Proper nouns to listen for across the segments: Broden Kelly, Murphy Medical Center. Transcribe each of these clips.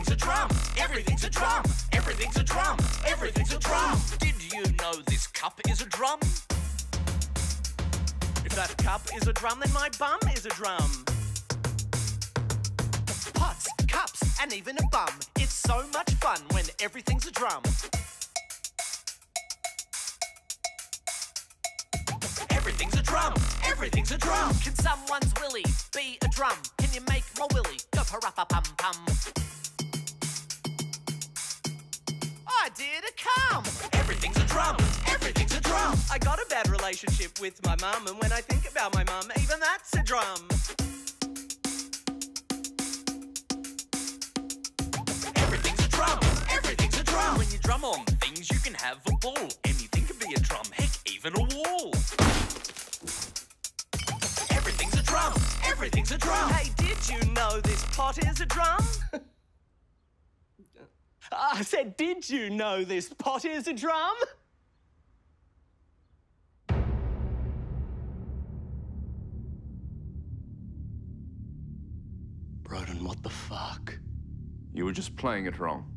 Everything's a drum, everything's a drum, everything's a drum, everything's a drum. Did you know this cup is a drum? If that cup is a drum, then my bum is a drum. Pots, cups, and even a bum. It's so much fun when everything's a drum. Everything's a drum, everything's a drum. Can someone's willy be a drum? Can you make my willy go pa-ra-pa-pum-pum? Idea to come. Everything's a drum, everything's a drum. I got a bad relationship with my mum, and when I think about my mum, even that's a drum. Everything's a drum, everything's a drum. When you drum on things, you can have a ball. Anything can be a drum, heck, even a wall. Everything's a drum, everything's a drum. Hey, did you know this pot is a drum? I said, did you know this pot is a drum? Broden, what the fuck? You were just playing it wrong.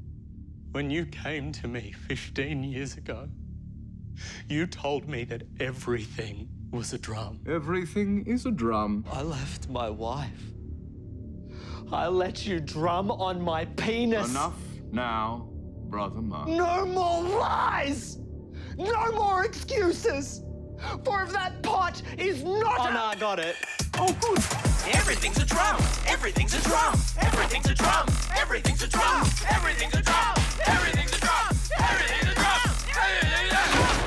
When you came to me 15 years ago, you told me that everything was a drum. Everything is a drum. I left my wife. I let you drum on my penis. Enough. Now, brother Mark. No more lies! No more excuses! For if that pot is not a... Oh, no, I got it. Oh, good. Everything's a drum. Everything's a drum. Everything's a drum. Everything's a drum. Everything's a drum. Everything's a drum. Everything's a drum. Everything's a drum.